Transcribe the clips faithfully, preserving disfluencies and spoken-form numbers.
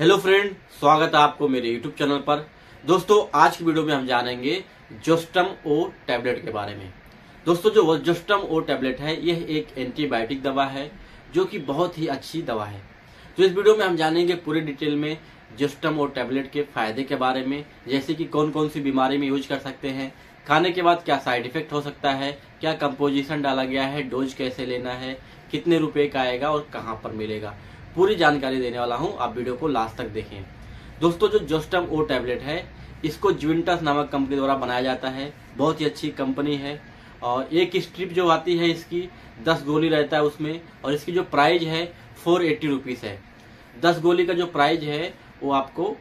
Hello friend, स्वागत है आपको मेरे यूट्यूब चैनल पर। दोस्तों आज की वीडियो में हम जानेंगे जोस्टम ओ टैबलेट के बारे में। दोस्तों जो जोस्टम ओ टैबलेट है यह एक एंटीबायोटिक दवा है जो कि बहुत ही अच्छी दवा है। तो इस वीडियो में हम जानेंगे पूरी डिटेल में जोस्टम ओ टैबलेट के फायदे के बारे में, जैसे कि कौन कौन सी बीमारी में यूज कर सकते हैं, खाने के बाद क्या साइड इफेक्ट हो सकता है, क्या कंपोजिशन डाला गया है, डोज कैसे लेना है, कितने रुपए का आएगा और कहाँ पर मिलेगा, पूरी जानकारी देने वाला हूँ। आप वीडियो को लास्ट तक देखें। दोस्तों जो जोस्टम ओ टैबलेट है इसको ज्विंटास नामक कंपनी द्वारा बनाया जाता है। बहुत ही अच्छी कंपनी है और एक स्ट्रिप जो आती है इसकी दस गोली रहता है उसमें, और इसकी जो प्राइस है फोर एट्टी रुपीज़ है। दस गोली का जो प्राइस है वो आपको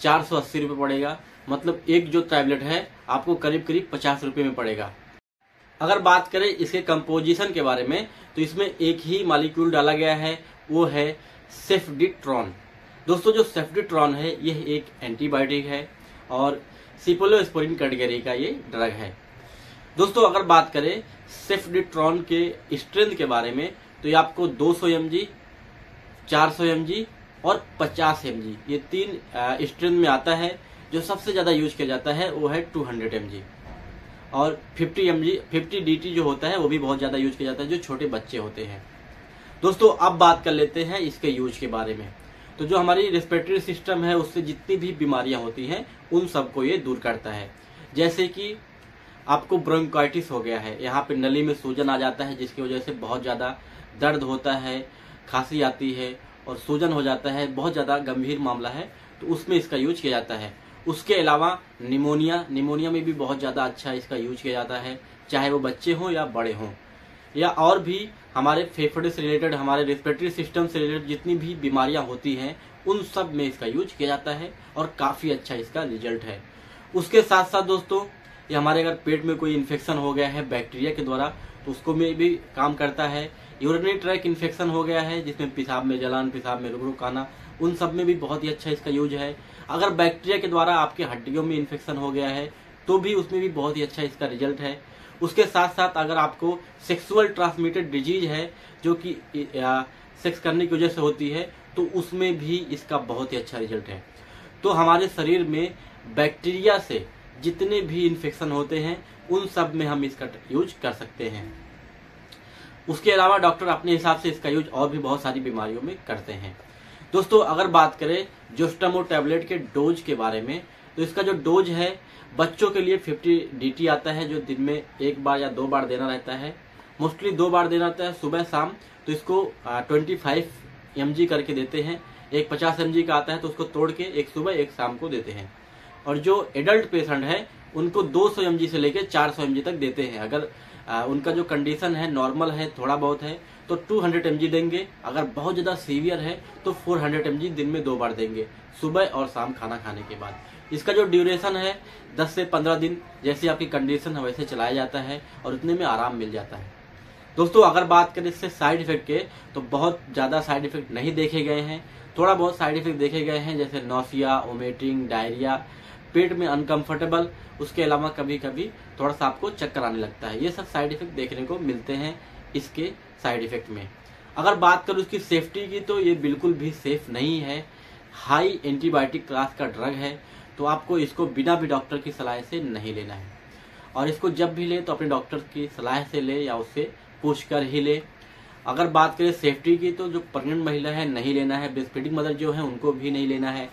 चार सौ अस्सी रुपये पड़ेगा, मतलब एक जो टैबलेट है आपको करीब करीब पचास रुपये में पड़ेगा। अगर बात करें इसके कंपोजिशन के बारे में तो इसमें एक ही मॉलिक्यूल डाला गया है, वो है सेफडिट्रॉन। दोस्तों जो सेफडिट्रॉन है यह एक एंटीबायोटिक है और सेफलोस्पोरिन कैटेगरी का ये ड्रग है। दोस्तों अगर बात करें सेफडिट्रॉन के स्ट्रेंथ के बारे में तो ये आपको दो सौ एम जी, चार सौ एम जी और पचास एम जी ये तीन स्ट्रेंथ में आता है। जो सबसे ज़्यादा यूज किया जाता है वो है दो सौ एम जी और पचास एम जी, पचास डी टी जो होता है वो भी बहुत ज़्यादा यूज किया जाता है जो छोटे बच्चे होते हैं। दोस्तों अब बात कर लेते हैं इसके यूज के बारे में। तो जो हमारी रेस्पिरेटरी सिस्टम है उससे जितनी भी बीमारियां होती हैं उन सबको ये दूर करता है। जैसे कि आपको ब्रोंकाइटिस हो गया है, यहाँ पे नली में सूजन आ जाता है जिसकी वजह से बहुत ज़्यादा दर्द होता है, खांसी आती है और सूजन हो जाता है, बहुत ज़्यादा गंभीर मामला है तो उसमें इसका यूज किया जाता है। उसके अलावा निमोनिया, निमोनिया में भी बहुत ज़्यादा अच्छा इसका यूज किया जाता है, चाहे वो बच्चे हों या बड़े हों। या और भी हमारे फेफड़े से रिलेटेड, हमारे रेस्पिरेटरी सिस्टम से रिलेटेड जितनी भी बीमारियां होती हैं उन सब में इसका यूज किया जाता है और काफ़ी अच्छा इसका रिजल्ट है। उसके साथ साथ दोस्तों ये हमारे अगर पेट में कोई इन्फेक्शन हो गया है बैक्टीरिया के द्वारा तो उसको में भी काम करता है। यूरिनरी ट्रैक इन्फेक्शन हो गया है जिसमें पेशाब में जलान, पेशाब में रुक रुक आना, उन सब में भी बहुत ही अच्छा इसका यूज है। अगर बैक्टीरिया के द्वारा आपके हड्डियों में इन्फेक्शन हो गया है तो भी उसमें भी बहुत ही अच्छा इसका रिजल्ट है। उसके साथ साथ अगर आपको सेक्सुअल ट्रांसमिटेड डिजीज है जो कि सेक्स करने की वजह से होती है तो उसमें भी इसका बहुत ही अच्छा रिजल्ट है। तो हमारे शरीर में बैक्टीरिया से जितने भी इन्फेक्शन होते हैं उन सब में हम इसका यूज कर सकते हैं। उसके अलावा डॉक्टर अपने हिसाब से इसका यूज और भी बहुत सारी बीमारियों में करते हैं। दोस्तों अगर बात करें जोस्टम ओ टैबलेट के डोज के बारे में तो इसका जो डोज है बच्चों के लिए पचास डी टी आता है जो दिन में एक बार या दो बार देना रहता है, मोस्टली दो बार देना रहता है, सुबह शाम। तो इसको पच्चीस एम जी करके देते हैं, एक पचास एम जी का आता है तो उसको तोड़ के एक सुबह एक शाम को देते हैं। और जो एडल्ट पेशेंट है उनको दो सौ एम जी से लेकर चार सौ एम जी तक देते हैं। अगर आ, उनका जो कंडीशन है नॉर्मल है, थोड़ा बहुत है तो दो सौ एम जी देंगे, अगर बहुत ज़्यादा सीवियर है तो चार सौ एम जी दिन में दो बार देंगे, सुबह और शाम खाना खाने के बाद। इसका जो ड्यूरेशन है दस से पंद्रह दिन, जैसे आपकी कंडीशन है वैसे चलाया जाता है और उतने में आराम मिल जाता है। दोस्तों अगर बात करें इससे साइड इफेक्ट के तो बहुत ज़्यादा साइड इफेक्ट नहीं देखे गए हैं, थोड़ा बहुत साइड इफेक्ट देखे गए हैं जैसे नोसिया, वोमिटिंग, डायरिया, पेट में अनकंफर्टेबल, उसके अलावा कभी कभी थोड़ा सा आपको चक्कर आने लगता है। ये सब साइड इफेक्ट देखने को मिलते हैं इसके साइड इफेक्ट में। अगर बात करूँ इसकी सेफ्टी की तो ये बिल्कुल भी सेफ नहीं है, हाई एंटीबायोटिक क्लास का ड्रग है तो आपको इसको बिना भी डॉक्टर की सलाह से नहीं लेना है। और इसको जब भी ले तो अपने डॉक्टर की सलाह से ले या उससे पूछ कर ही ले। अगर बात करें सेफ्टी की तो जो प्रेग्नेंट महिला है नहीं लेना है, ब्रेस्ट फीडिंग मदर जो है उनको भी नहीं लेना है।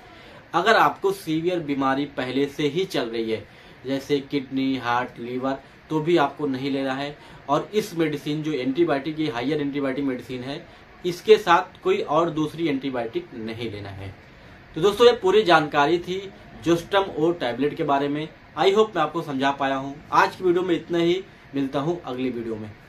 अगर आपको सीवियर बीमारी पहले से ही चल रही है जैसे किडनी, हार्ट, लीवर तो भी आपको नहीं लेना है। और इस मेडिसिन जो एंटीबायोटिक, ये हायर एंटीबायोटिक मेडिसिन है, इसके साथ कोई और दूसरी एंटीबायोटिक नहीं लेना है। तो दोस्तों ये पूरी जानकारी थी जोस्टम ओ टैबलेट के बारे में। आई होप मैं आपको समझा पाया हूँ। आज की वीडियो में इतना ही, मिलता हूँ अगली वीडियो में।